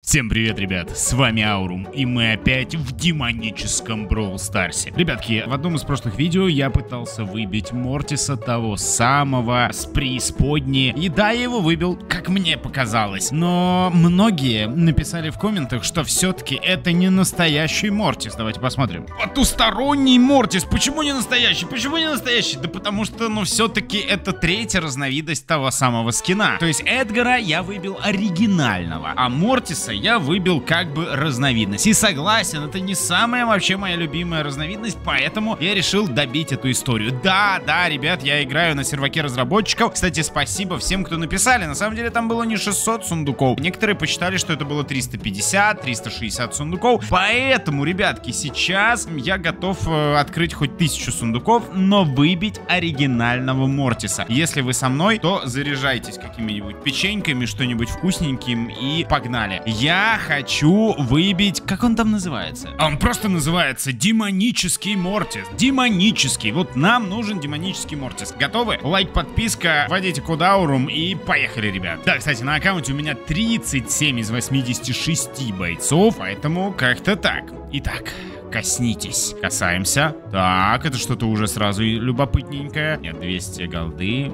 Всем привет, ребят, с вами Аурум, и мы опять в демоническом Brawl Stars. Ребятки, в одном из прошлых видео я пытался выбить Мортиса, того самого, с преисподней. И да, я его выбил, как мне показалось. Но многие написали в комментах, что все-таки это не настоящий Мортис. Давайте посмотрим. Потусторонний Мортис, почему не настоящий? Почему не настоящий? Да потому что, ну, все-таки это третья разновидность того самого скина. То есть Эдгара я выбил оригинального, а Мортиса я выбил как бы разновидность. И согласен, это не самая вообще моя любимая разновидность, поэтому я решил добить эту историю. Да, ребят, я играю на серваке разработчиков. Кстати, спасибо всем, кто написали. На самом деле там было не 600 сундуков. Некоторые посчитали, что это было 350, 360 сундуков. Поэтому, ребятки, сейчас я готов открыть хоть 1000 сундуков, но выбить оригинального Мортиса. Если вы со мной, то заряжайтесь какими-нибудь печеньками, что-нибудь вкусненьким и погнали. Я хочу выбить... Как он там называется? Он просто называется демонический Мортис. Демонический. Вот нам нужен демонический Мортис. Готовы? Лайк, подписка, вводите код Аурум и поехали, ребят. Да, кстати, на аккаунте у меня 37 из 86 бойцов, поэтому как-то так. Итак... Коснитесь. Касаемся. Так, это что-то уже сразу любопытненькое. Нет, 200 голды.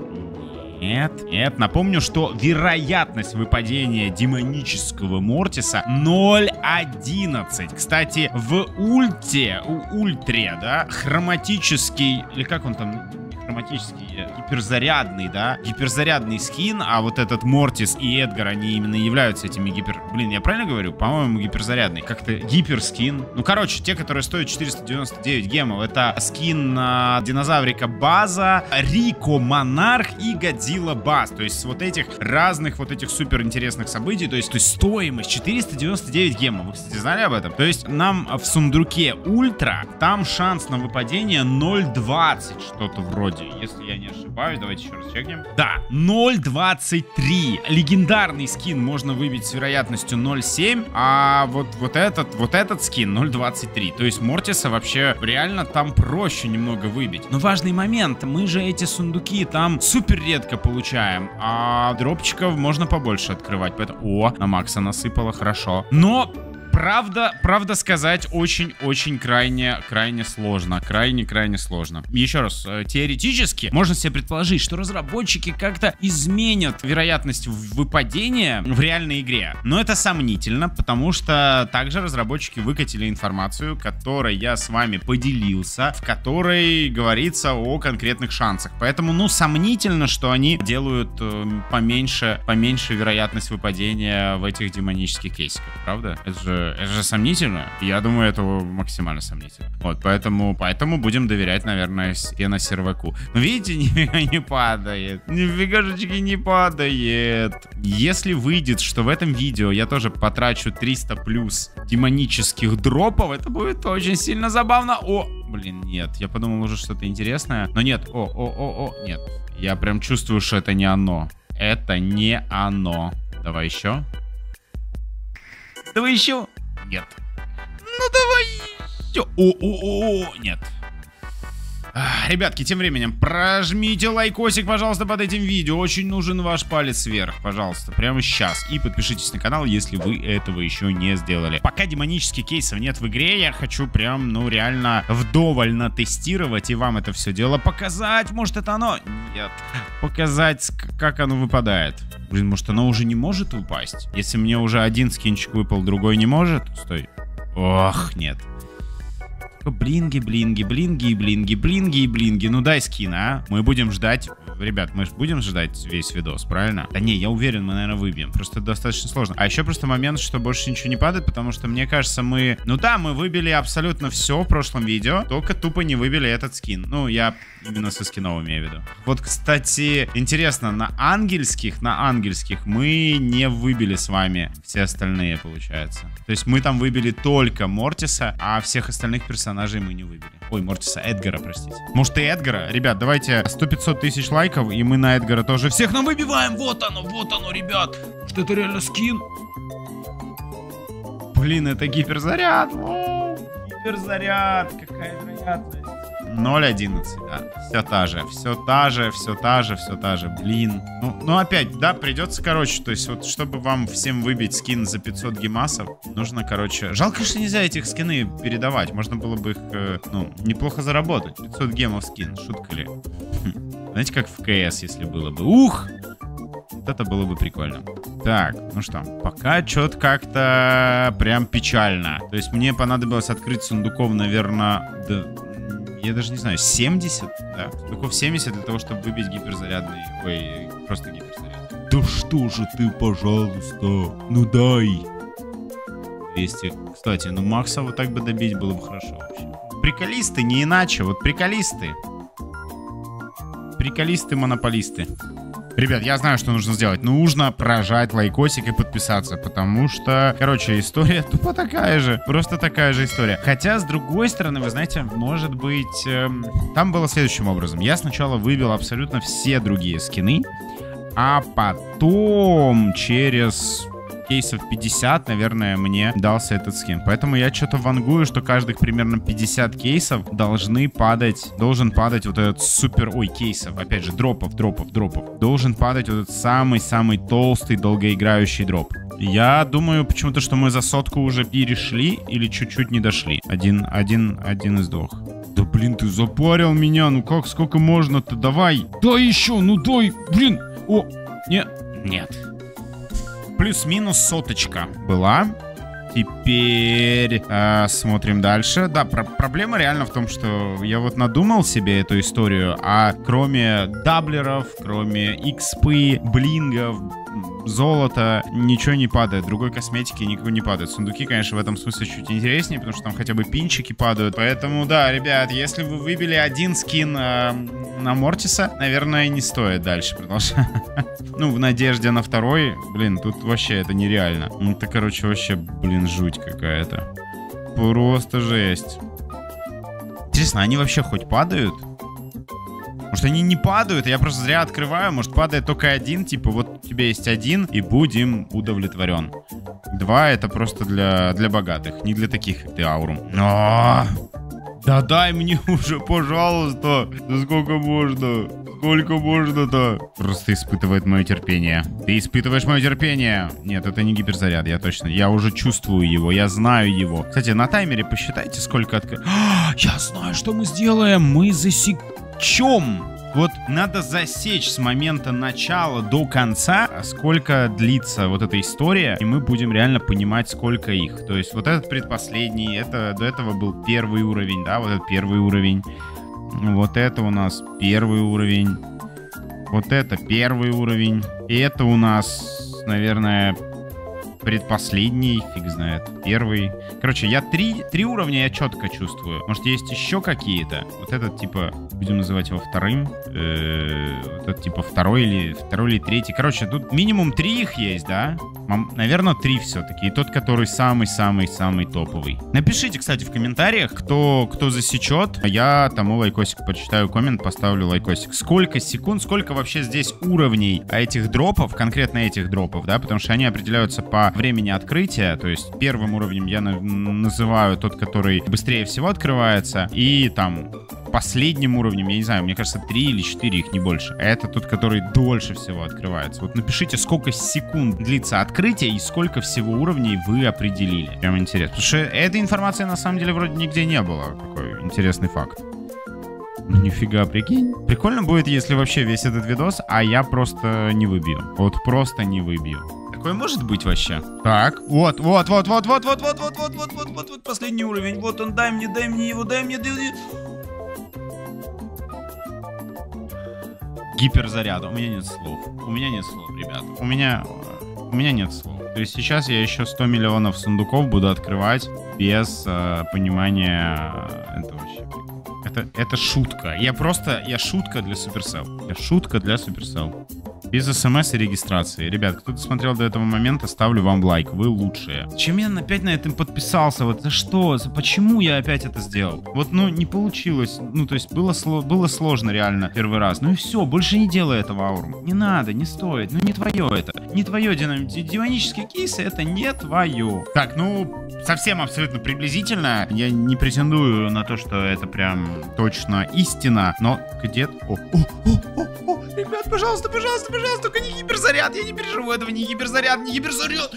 Нет. Напомню, что вероятность выпадения демонического Мортиса 0.11. Кстати, в ультре, да, хроматический... Или как он там... Хроматический, гиперзарядный, да? Гиперзарядный скин, а вот этот Мортис и Эдгар, они именно являются этими гипер... Блин, я правильно говорю? По-моему, гиперзарядный. Как-то гиперскин. Ну, короче, те, которые стоят 499 гемов. Это скин динозаврика База, Рико Монарх и Годзилла Баз. То есть вот этих разных, вот этих супер интересных событий. То есть стоимость 499 гемов. Вы, кстати, знали об этом? То есть нам в сундуке Ультра, там шанс на выпадение 0.20, что-то вроде. Если я не ошибаюсь, давайте еще раз чекнем. Да, 0.23. Легендарный скин можно выбить с вероятностью 0.7, а вот этот скин 0.23. То есть Мортиса вообще реально там проще немного выбить. Но важный момент, мы же эти сундуки там супер редко получаем, а дропчиков можно побольше открывать. Поэтому... О, на Макса насыпало, хорошо. Но... Правда сказать, очень-очень крайне сложно. Крайне сложно. Еще раз, теоретически можно себе предположить, что разработчики как-то изменят вероятность выпадения в реальной игре. Но это сомнительно, потому что также разработчики выкатили информацию, которой я с вами поделился, в которой говорится о конкретных шансах. Поэтому, ну, сомнительно, что они делают поменьше вероятность выпадения в этих демонических кейсиках. Правда? Это же сомнительно. Я думаю, это максимально сомнительно. Вот, поэтому будем доверять, наверное, на серваку. Но видите, нифига не падает. Нифигашечки не падает. Если выйдет, что в этом видео я тоже потрачу 300 плюс демонических дропов, это будет очень сильно забавно. О, блин, нет. Я подумал уже что-то интересное. Но нет. О, нет. Я прям чувствую, что это не оно. Это не оно. Давай еще. Давай еще. Нет. Ну давай еще. О, нет. Ребятки, тем временем прожмите лайкосик, пожалуйста, под этим видео. Очень нужен ваш палец вверх, пожалуйста, прямо сейчас. И подпишитесь на канал, если вы этого еще не сделали. Пока демонических кейсов нет в игре, я хочу прям, ну, реально вдоволь натестировать и вам это все дело показать. Может, это оно? Нет. Показать, как оно выпадает. Блин, может, оно уже не может упасть? Если мне уже один скинчик выпал, другой не может? Стой. Ох, нет. Блинги. Ну дай скин, а. Мы будем ждать. Ребят, мы же будем ждать весь видос, правильно? Да не, я уверен, мы, наверное, выбьем. Просто достаточно сложно. А еще просто момент, что больше ничего не падает, потому что, мне кажется, мы... Ну да, мы выбили абсолютно все в прошлом видео, только тупо не выбили этот скин. Ну, я именно со скином имею в виду. Вот, кстати, интересно, на ангельских мы не выбили с вами все остальные, получается. То есть мы там выбили только Мортиса, а всех остальных персонажей мы не выбили. Ой, Мортиса, Эдгара, простите. Может, и Эдгара? Ребят, давайте 100-500 тысяч лайков, и мы на Эдгара тоже всех нам выбиваем. Вот оно, ребят. Что это реально скин? Блин, это гиперзаряд. Гиперзаряд, какая вероятность. 0.11, да. Все та же, блин. Ну опять, да, придется, короче, то есть вот, чтобы вам всем выбить скин за 500 гемасов, нужно, короче... Жалко, что нельзя этих скины передавать, можно было бы их, ну, неплохо заработать. 500 гемов скин, шутка ли? Знаете, как в КС, если было бы... Ух! Вот это было бы прикольно. Так, ну что, пока что-то как-то прям печально. То есть мне понадобилось открыть сундуков, наверное, да, я даже не знаю, 70? Да, сундуков 70 для того, чтобы выбить гиперзарядный. Ой, просто гиперзаряд. Да что же ты, пожалуйста, ну дай. 200. Кстати, ну Макса вот так бы добить было бы хорошо вообще. Приколисты, не иначе, вот приколисты. Приколисты-монополисты. Ребят, я знаю, что нужно сделать. Нужно прожать лайкосик и подписаться, потому что, короче, история тупо такая же. Просто такая же история. Хотя, с другой стороны, вы знаете, может быть... там было следующим образом. Я сначала выбил абсолютно все другие скины, а потом через... кейсов 50, наверное, мне дался этот скин. Поэтому я что-то вангую, что каждых примерно 50 кейсов должен падать вот этот супер... Ой, кейсов, опять же, дропов. Должен падать вот этот самый-самый толстый, долгоиграющий дроп. Я думаю почему-то, что мы за 100 уже перешли или чуть-чуть не дошли. Один из двух. Да блин, ты запарил меня, ну как, сколько можно-то, давай. Да еще, ну дай, блин. О, нет. Плюс-минус соточка была. Теперь смотрим дальше. Да, проблема реально в том, что я вот надумал себе эту историю, а кроме даблеров, кроме экспы, блингов, золота, ничего не падает. Другой косметики никого не падает. Сундуки, конечно, в этом смысле чуть интереснее, потому что там хотя бы пинчики падают. Поэтому, да, ребят, если вы выбили один скин на Мортиса, наверное, не стоит дальше продолжать. Ну, в надежде на второй, блин, тут вообще это нереально. Это, короче, вообще, блин, жуть какая-то. Просто жесть. Интересно, они вообще хоть падают? Может, они не падают, я просто зря открываю. Может, падает только один, типа, вот у тебя есть один, и будем удовлетворен. Два — это просто для богатых, не для таких, как ты, Аурум. Но... Да дай мне уже, пожалуйста. Да сколько можно? Сколько можно-то? Просто испытывает мое терпение. Ты испытываешь мое терпение. Нет, это не гиперзаряд, я точно. Я уже чувствую его, я знаю его. Кстати, на таймере посчитайте, сколько открыть. Я знаю, что мы сделаем. Мы засечем. Вот надо засечь с момента начала до конца, сколько длится вот эта история, и мы будем реально понимать, сколько их. То есть вот этот предпоследний, это до этого был первый уровень, да, вот этот первый уровень. Вот это у нас первый уровень. Вот это первый уровень. И это у нас, наверное, предпоследний, фиг знает, первый. Короче, я три уровня я четко чувствую. Может, есть еще какие-то? Вот этот, типа, будем называть его вторым. Вот этот, типа, второй или третий. Короче, тут минимум 3 их есть, да? Наверное, 3 все-таки. И тот, который самый-самый-самый топовый. Напишите, кстати, в комментариях, кто засечет. Я тому лайкосик почитаю, коммент, поставлю лайкосик. Сколько секунд, сколько вообще здесь уровней этих дропов, конкретно этих дропов, да? Потому что они определяются по времени открытия, то есть первым уровнем я называю тот, который быстрее всего открывается, и там последним уровнем, я не знаю, мне кажется, 3 или 4, их не больше. Это тот, который дольше всего открывается. Вот напишите, сколько секунд длится открытие и сколько всего уровней вы определили. Прям интересно. Потому что этой информации на самом деле вроде нигде не было. Такой интересный факт. Ну нифига, прикинь. Прикольно будет, если вообще весь этот видос, а я просто не выбью. Вот просто не выбью. Такое может быть вообще? Так, вот, последний уровень. Вот он, дай мне его. Гиперзаряд. У меня нет слов, ребят. У меня нет слов. То есть сейчас я еще 100 миллионов сундуков буду открывать без понимания этого вообще. Это шутка. Я шутка для Supercell. без смс и регистрации. Ребят, кто досмотрел до этого момента, ставлю вам лайк. Вы лучшие. Чем я опять на этом подписался? Вот за что? Почему я опять это сделал? Вот, ну, не получилось. Ну, то есть, было сложно реально первый раз. Ну и все, больше не делай этого, Аурум. Не надо, не стоит. Ну, не твое это. Не твое демонические кейсы, это не твое. Так, ну, совсем абсолютно приблизительно. Я не претендую на то, что это прям точно истина. Но где-то... Ребят, пожалуйста, пожалуйста, пожалуйста, только не гиперзаряд. Я не переживу этого, не гиперзаряд, не гиперзаряд.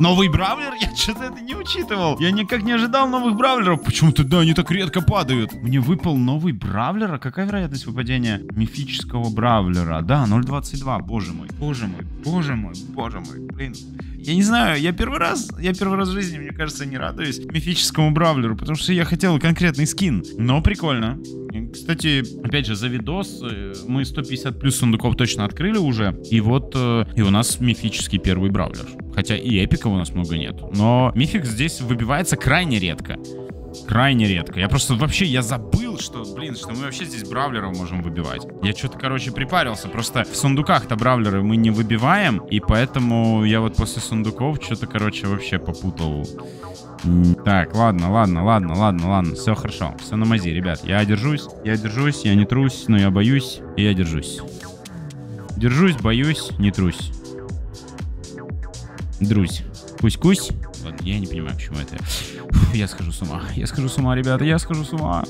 Новый бравлер? Я что-то это не учитывал. Я никак не ожидал новых бравлеров. Почему-то, да, они так редко падают. Мне выпал новый бравлер? А какая вероятность выпадения мифического бравлера? Да, 0.22. Боже мой, боже мой, боже мой, боже мой. Блин. Я не знаю, я первый раз в жизни, мне кажется, не радуюсь мифическому бравлеру, потому что я хотел конкретный скин. Но прикольно. Кстати, опять же, за видос мы 150 плюс сундуков точно открыли уже. И вот, и у нас мифический первый бравлер. Хотя и эпика у нас много нет. Но мифик здесь выбивается крайне редко. Крайне редко. Я просто вообще, я забыл, что, блин, что мы вообще здесь бравлеров можем выбивать. Я что-то, короче, припарился. Просто в сундуках-то бравлеры мы не выбиваем. И поэтому я вот после сундуков что-то, короче, вообще попутал. Так, ладно, ладно, ладно, ладно, ладно. Все хорошо, все на мази, ребят. Я держусь, я не трусь, но я боюсь. И я держусь. Держусь, боюсь, не трусь. Друзь. Кусь-кусь. Ладно, я не понимаю, почему это. Фу, я схожу с ума. Я схожу с ума, ребята, я схожу с ума.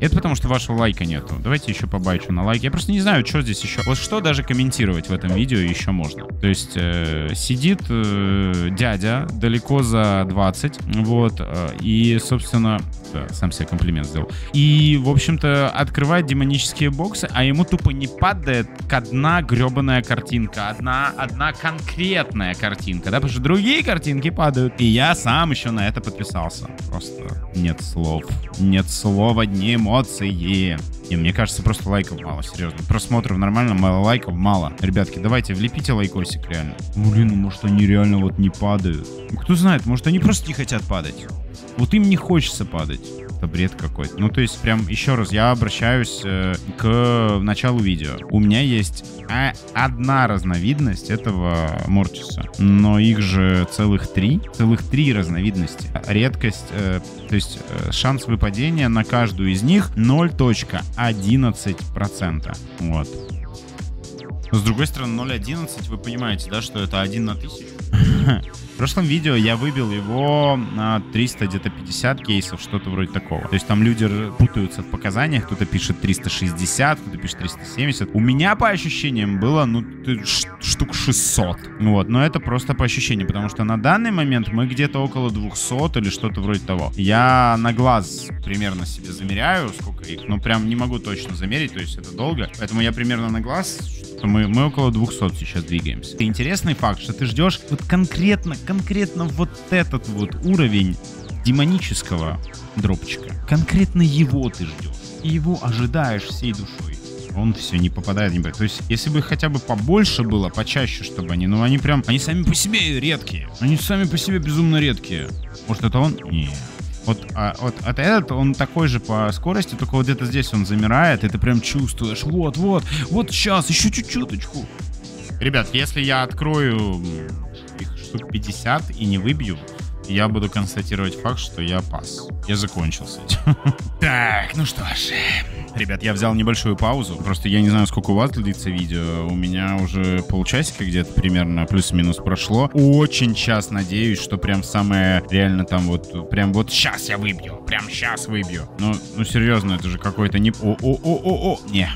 Это потому, что вашего лайка нету. Давайте еще побачу на лайк. Я просто не знаю, что здесь еще. Вот что даже комментировать в этом видео еще можно. То есть сидит дядя далеко за 20. Вот. И, собственно... Да, сам себе комплимент сделал. И, в общем-то, открывает демонические боксы, а ему тупо не падает одна гребаная картинка. Одна конкретная картинка. Да, потому что другие картинки падают. И я сам еще на это подписался. Просто нет слов. Нет слова, ни эмоции. И мне кажется, просто лайков мало, серьезно. Просмотров нормально, мало лайков, мало. Ребятки, давайте влепите лайкосик, реально. Блин, может они реально вот не падают. Кто знает, может они просто не хотят падать. Вот им не хочется падать. Это бред какой-то. Ну, то есть, прям, еще раз, я обращаюсь к началу видео. У меня есть одна разновидность этого Мортиса. Но их же целых три. Целых три разновидности. Редкость, то есть, шанс выпадения на каждую из них 0.11%. Вот. Но, с другой стороны, 0.11, вы понимаете, да, что это 1 на 1000? В прошлом видео я выбил его на 300, где-то 50 кейсов, что-то вроде такого. То есть там люди путаются в показаниях, кто-то пишет 360, кто-то пишет 370. У меня по ощущениям было, ну, штук 600. Вот, но это просто по ощущениям, потому что на данный момент мы где-то около 200 или что-то вроде того. Я на глаз примерно себе замеряю, сколько их, но прям не могу точно замерить, то есть это долго. Поэтому я примерно на глаз... Мы около 200 сейчас двигаемся. И интересный факт, что ты ждешь вот конкретно вот этот вот уровень демонического дропчика. Конкретно его ты ждешь. И его ожидаешь всей душой. Он все не попадает, не попадает. То есть, если бы хотя бы побольше было, почаще, чтобы они... Ну, они прям... Они сами по себе редкие. Они сами по себе безумно редкие. Может, это он? Нет. Вот этот, он такой же по скорости, только вот где-то здесь он замирает, и ты прям чувствуешь, вот сейчас, еще чуть-чуточку. Ребят, если я открою их штук 50 и не выбью, я буду констатировать факт, что я пас. Я закончил с этим. Так, ну что ж... Ребят, я взял небольшую паузу. Просто я не знаю, сколько у вас длится видео. У меня уже полчасика где-то примерно плюс-минус прошло. Очень сейчас надеюсь, что прям самое реально там вот... Прям вот сейчас я выбью. Прям сейчас выбью. Ну серьезно, это же какой-то не... Не.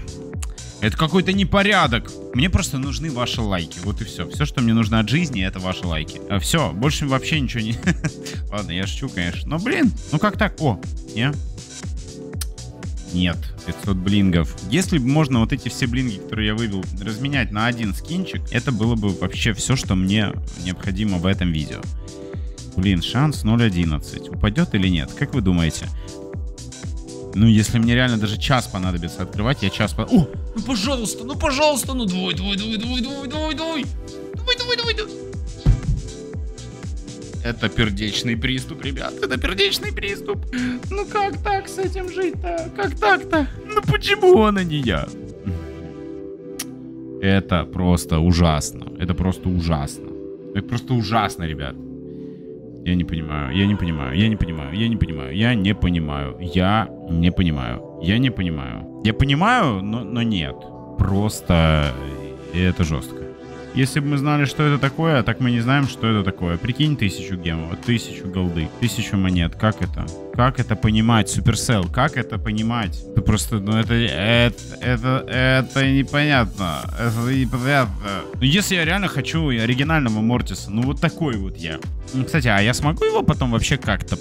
Это какой-то непорядок. Мне просто нужны ваши лайки. Вот и все. Все, что мне нужно от жизни, это ваши лайки. Все, больше вообще ничего не... Ладно, я шучу, конечно. Но, блин, ну как так? О, не... Нет, 500 блингов. Если бы можно вот эти все блинги, которые я выбил, разменять на один скинчик, это было бы вообще все, что мне необходимо в этом видео. Блин, шанс 0.11. Упадет или нет? Как вы думаете? Ну, если мне реально даже час понадобится открывать, я час... О, ну пожалуйста, ну двой. Это пердечный приступ, ребят. Это пердечный приступ. Ну как так с этим жить-то? Как так-то? Ну почему она не я? Это просто ужасно. Это просто ужасно. Это просто ужасно, ребят. Я не понимаю. Я не понимаю. Я не понимаю. Я не понимаю. Я не понимаю. Я не понимаю. Я не понимаю. Я понимаю, но нет. Просто это жестко. Если бы мы знали, что это такое, так мы не знаем, что это такое. Прикинь, 1000 гемов, 1000 голды, 1000 монет. Как это? Как это понимать, Supercell? Как это понимать? Это просто, ну это непонятно. Это непонятно. Но если я реально хочу оригинального Мортиса, ну вот такой вот я. Кстати, а я смогу его потом вообще как-то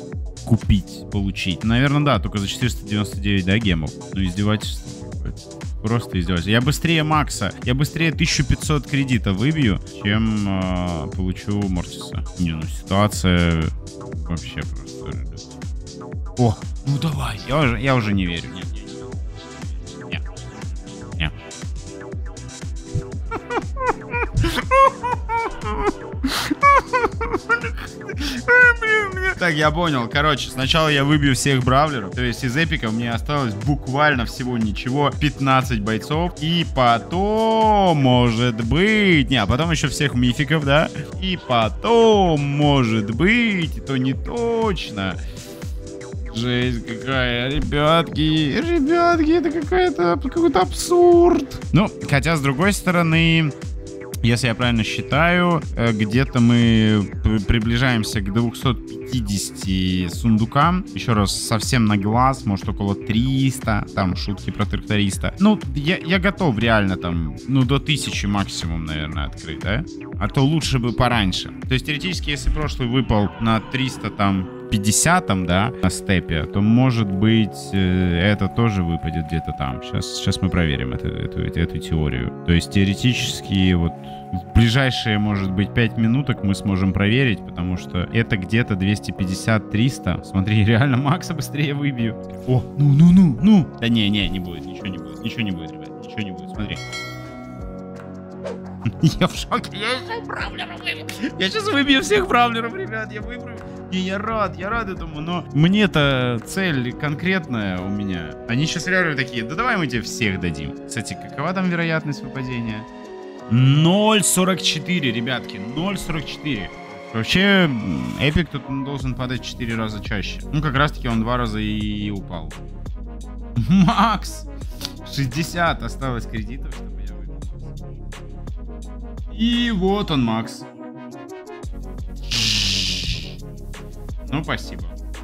купить, получить? Наверное, да, только за 499, да, гемов. Ну издевательство какое-то. Просто издеваюсь. Я быстрее Макса. Я быстрее 1500 кредита выбью, чем получу Мортиса. Не, ну ситуация вообще просто... О, ну давай. Я уже не верю. Нет. Нет. Так, я понял. Короче, сначала я выбью всех бравлеров. То есть из эпика мне осталось буквально всего ничего. 15 бойцов. И потом, может быть... Не, а потом еще всех мификов, да? И потом, может быть... То не точно. Жесть какая, ребятки. Ребятки, это какой-то абсурд. Ну, хотя, с другой стороны... Если я правильно считаю, где-то мы приближаемся к 250 сундукам. Еще раз, совсем на глаз, может около 300. Там шутки про тракториста. Ну, я готов реально там, ну, до 1000 максимум, наверное, открыть, да? А то лучше бы пораньше. То есть, теоретически, если прошлый выпал на 300, там... 50-м, да, на степе, то, может быть, это тоже выпадет где-то там. Сейчас мы проверим эту теорию. То есть, теоретически, вот в ближайшие, может быть, 5 минуток мы сможем проверить, потому что это где-то 250-300. Смотри, реально Макса быстрее выбью. О, ну. Да не будет, ничего не будет, ребят, ничего не будет, смотри. Я в шоке, я сейчас выбью всех бравлеров, ребят, я выбью. И я рад этому, но мне-то цель конкретная у меня. Они сейчас реально такие, да давай мы тебе всех дадим. Кстати, какова там вероятность выпадения? 0,44, ребятки, 0,44. Вообще, эпик тут должен падать 4 раза чаще. Ну, как раз таки он 2 раза и упал. Макс! 60 осталось кредитов, чтобы я выбил. И вот он, Макс. Ну, спасибо.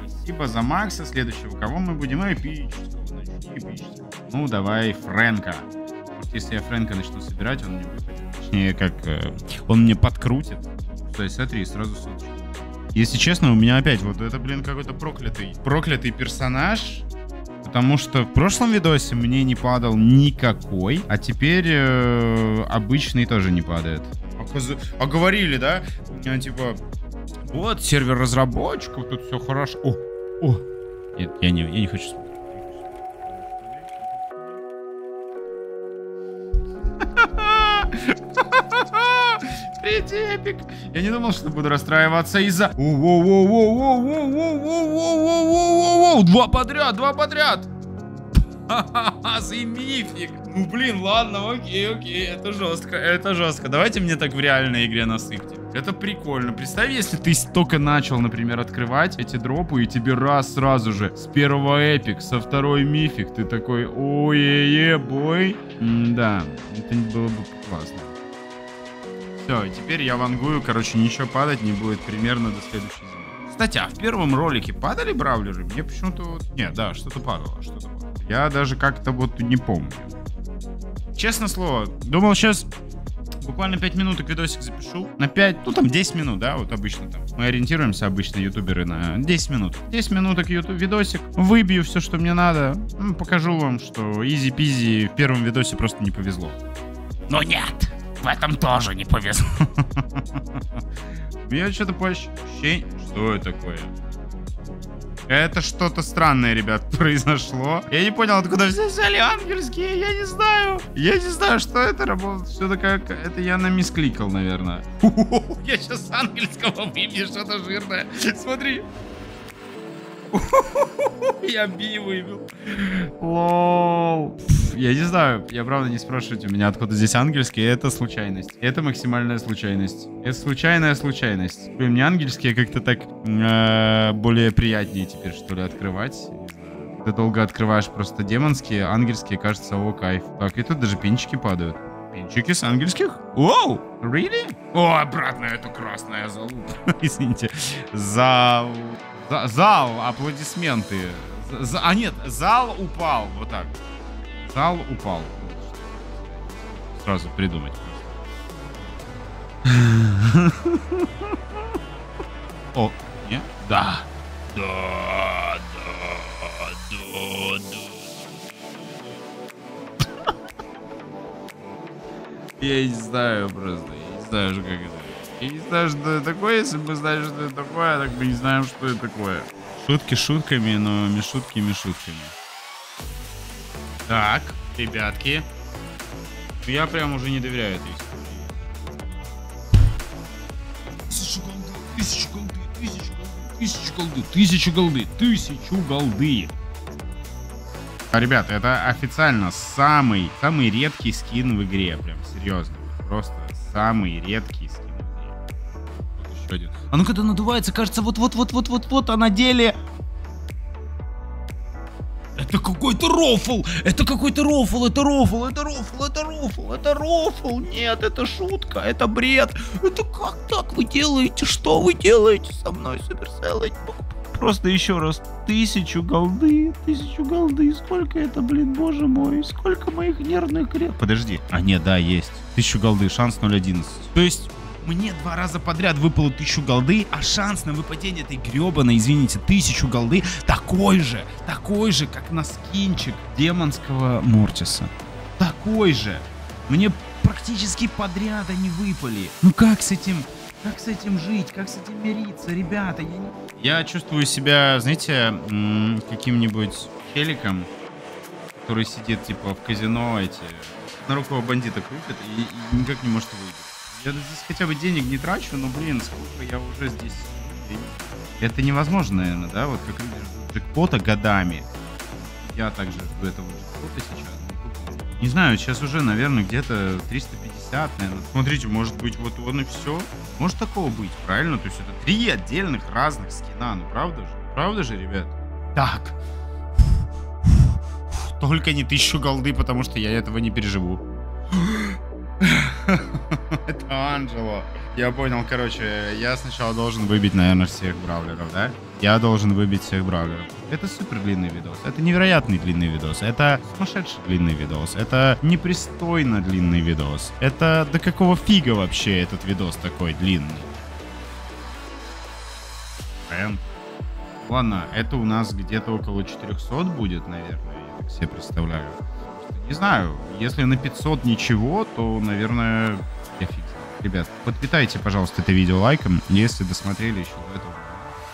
Спасибо за Макса. Следующего кого мы будем? Эпического. Значит, эпического. Ну, давай Фрэнка. Может, если я Фрэнка начну собирать, он мне выпадет. Точнее, как... он мне подкрутит. Стой, смотри, сразу соточку. Если честно, у меня опять вот это, блин, какой-то проклятый персонаж. Потому что в прошлом видосе мне не падал никакой. А теперь обычный тоже не падает. А говорили, да? Типа... Вот, сервер разработчиков, тут все хорошо. О, нет, я не хочу смотреть. Третий эпик. Я не думал, что буду расстраиваться из-за... Два подряд. Мифик. Ну, блин, ладно, окей, это жестко. Давайте мне так в реальной игре насыпьте. Это прикольно. Представь, если ты только начал, например, открывать эти дропы, и тебе раз сразу же с первого эпик, со второй мифик, ты такой, ой-е-е-бой. Да, это было бы классно. Все, теперь я вангую, короче, ничего падать не будет примерно до следующей зимы. Кстати, а в первом ролике падали бравлеры? Мне почему-то вот... Нет, да, что-то падало. Я даже как-то вот не помню. Честно слово, думал сейчас буквально 5 минуток видосик запишу. На 5, ну там 10 минут, да, вот обычно там. Мы ориентируемся обычно, ютуберы, на 10 минут. 10 минуток видосик, выбью все, что мне надо. Покажу вам, что изи-пизи в первом видосе просто не повезло. Но нет, в этом тоже не повезло. Мне что-то по ощущению... Что это такое? Это что-то странное, ребят, произошло. Я не понял, откуда все взяли ангельские. Я не знаю. Я не знаю, что это работает. Что-то как... Это я на мисс кликал, наверное. Я сейчас ангельского выбью, что-то жирное. Смотри. Я би выбил. Лол. Я не знаю, я правда не спрашивайте у меня, откуда здесь ангельские. Это случайность. Это максимальная случайность. Это случайная случайность. И мне ангельские как-то так более приятнее теперь, что ли, открывать. Ты долго открываешь просто демонские, ангельские, кажется, о, кайф. Так, и тут даже пинчики падают. Пинчики с ангельских? Оу, really? О, обратно эту красную залупу. Извините. Зал, аплодисменты. А нет, зал упал. Вот так. Зал упал. Сразу придумать. О, нет? Да. Да. Я не знаю просто. Я не знаю, как это. Я не знаю, что это такое. Если бы мы знали, что это такое, так мы не знаем, что это такое. Шутки шутками, но мишутки мишутками. Так, ребятки. Я прям уже не доверяю этой истории. 1000 голды. Ребят, это официально самый редкий скин в игре. Прям серьезно. Просто самый редкий скин. А ну когда надувается, кажется, вот-вот-вот-вот-вот-вот, а на деле... Это какой-то рофл! Это какой-то рофл! Это рофл! Это рофл! Это рофл! Это рофл! Нет, это шутка! Это бред! Это как так вы делаете? Что вы делаете со мной, Supercell? Просто еще раз. 1000 голды. 1000 голды. Сколько это, блин, боже мой. Сколько моих нервных креп. Подожди. А нет, да, есть. 1000 голды. Шанс 0.11. То есть... Мне 2 раза подряд выпало 1000 голды, а шанс на выпадение этой гребаной, извините, 1000 голды такой же, как на скинчик демонского Мортиса. Такой же. Мне практически подряд они выпали. Ну как с этим жить, как с этим мириться, ребята? Я чувствую себя, знаете, каким-нибудь челиком, который сидит типа в казино, эти однорукого бандита крутит и никак не может выйти. Я здесь хотя бы денег не трачу, но, блин, сколько я уже здесь. Это невозможно, наверное, да? Вот как люди ждут джекпота годами. Я также жду этого джекпота сейчас. Не знаю, сейчас уже, наверное, где-то 350, наверное. Смотрите, может быть, вот он и все. Может такого быть, правильно? То есть это 3 отдельных разных скина, ну правда же? Правда же, ребят? Так. Только не 1000 голды, потому что я этого не переживу. Это Анджело. Я понял, короче, я сначала должен выбить, наверное, всех бравлеров, да? Я должен выбить всех бравлеров. Это супер длинный видос. Это невероятный длинный видос. Это сумасшедший длинный видос. Это непристойно длинный видос. Это до какого фига вообще этот видос такой длинный? Ладно, это у нас где-то около 400 будет, наверное, я так себе представляю. Не знаю, если на 500 ничего, то, наверное, я фиг. Ребят, подпитайте, пожалуйста, это видео лайком, если досмотрели еще до этого.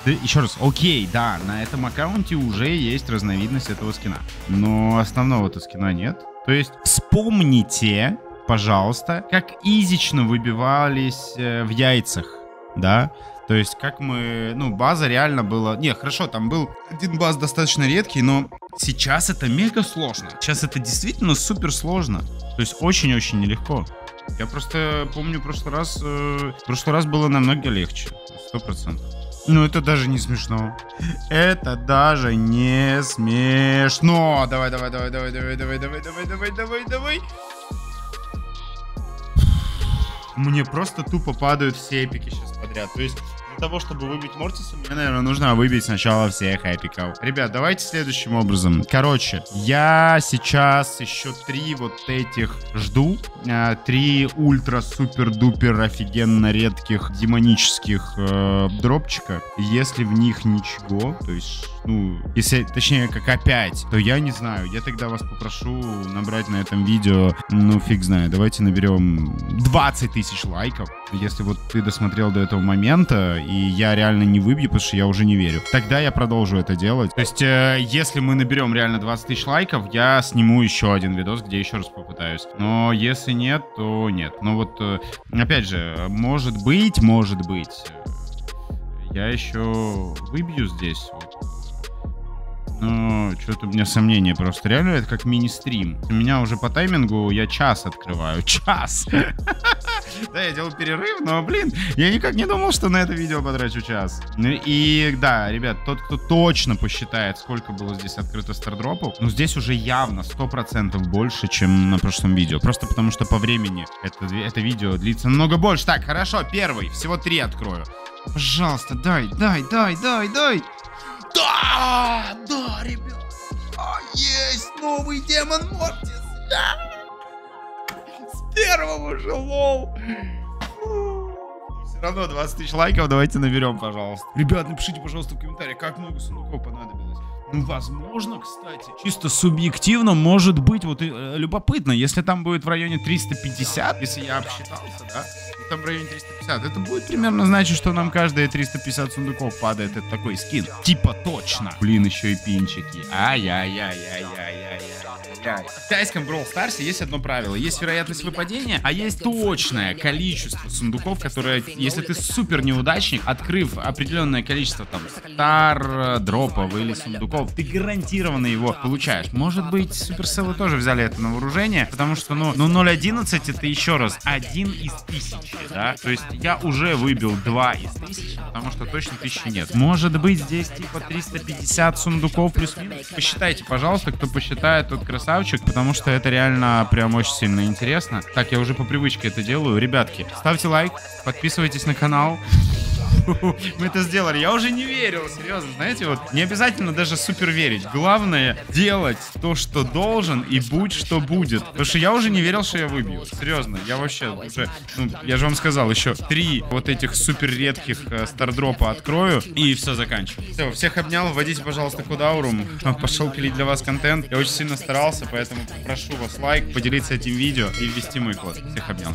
Да, еще раз, окей, да, на этом аккаунте уже есть разновидность этого скина. Но основного этого скина нет. То есть вспомните, пожалуйста, как изично выбивались в яйцах, да? То есть, как мы... Ну, база реально была... Не, хорошо, там был один баз достаточно редкий, но сейчас это мега сложно. Сейчас это действительно супер сложно. То есть, очень-очень нелегко. Я просто помню, в прошлый раз было намного легче. 100%. Ну, это даже не смешно. Это даже не смешно. Давай. Мне просто тупо падают все эпики сейчас подряд. То есть... Для того, чтобы выбить Мортиса, мне, наверное, нужно выбить сначала всех эпиков. Ребят, давайте следующим образом. Короче, я сейчас еще 3 вот этих жду. 3 ультра-супер-дупер офигенно редких демонических дропчика. Если в них ничего, то есть, ну, если, точнее, как опять, то я не знаю. Я тогда вас попрошу набрать на этом видео, ну, фиг знает. Давайте наберем 20 тысяч лайков. Если вот ты досмотрел до этого момента и я реально не выбью, потому что я уже не верю. Тогда я продолжу это делать. То есть, если мы наберем реально 20 тысяч лайков, я сниму еще один видос, где еще раз попытаюсь. Но если нет, то нет. Но вот, опять же, может быть, я еще выбью здесь. Ну, что-то у меня сомнения просто. Реально, это как мини-стрим. У меня уже по таймингу я час открываю. Час! Да, я делал перерыв, но, блин, я никак не думал, что на это видео потрачу час. И, да, ребят, тот, кто точно посчитает, сколько было здесь открыто стардропов, ну, здесь уже явно 100% больше, чем на прошлом видео. Просто потому, что по времени это видео длится намного больше. Так, хорошо, первый. Всего 3 открою. Пожалуйста, дай. Да, ребят. Есть новый демон Мортис. Да. С первого же лол. Все равно 20 тысяч лайков давайте наберем, пожалуйста. Ребят, напишите, пожалуйста, в комментариях, как много сундуков понадобилось. Ну, возможно, кстати, чисто субъективно, может быть, вот любопытно, если там будет в районе 350, если я обсчитался, да, там в районе 350, это будет примерно значит, что нам каждые 350 сундуков падает, это такой скин, типа точно. Блин, еще и пинчики, ай-яй-яй-яй-яй-яй-яй-яй. В китайском Brawl Stars есть одно правило, есть вероятность выпадения, а есть точное количество сундуков, которые, если ты супер неудачник, открыв определенное количество там стар, дропов или сундуков, ты гарантированно его получаешь. Может быть, Supercell тоже взяли это на вооружение, потому что, ну 0.11 это еще раз 1 из 1000, да? То есть я уже выбил 2 из 1000, потому что точно 1000 нет. Может быть, здесь типа 350 сундуков плюс-минус. Посчитайте, пожалуйста, кто посчитает, тот красавчик, потому что это реально прям очень сильно интересно. Так, я уже по привычке это делаю. Ребятки, ставьте лайк, подписывайтесь на канал. Мы это сделали. Я уже не верил, серьезно. Знаете, вот не обязательно даже супер верить. Главное делать то, что должен, и будь что будет. Потому что я уже не верил, что я выбью. Серьезно, я вообще уже, ну, я же вам сказал, еще 3 вот этих супер редких стардропа открою, и все, заканчиваю. Все, всех обнял. Вводите, пожалуйста, код Аурум. Пошел пилить для вас контент. Я очень сильно старался, поэтому прошу вас лайк, поделиться этим видео и ввести мой код. Всех обнял.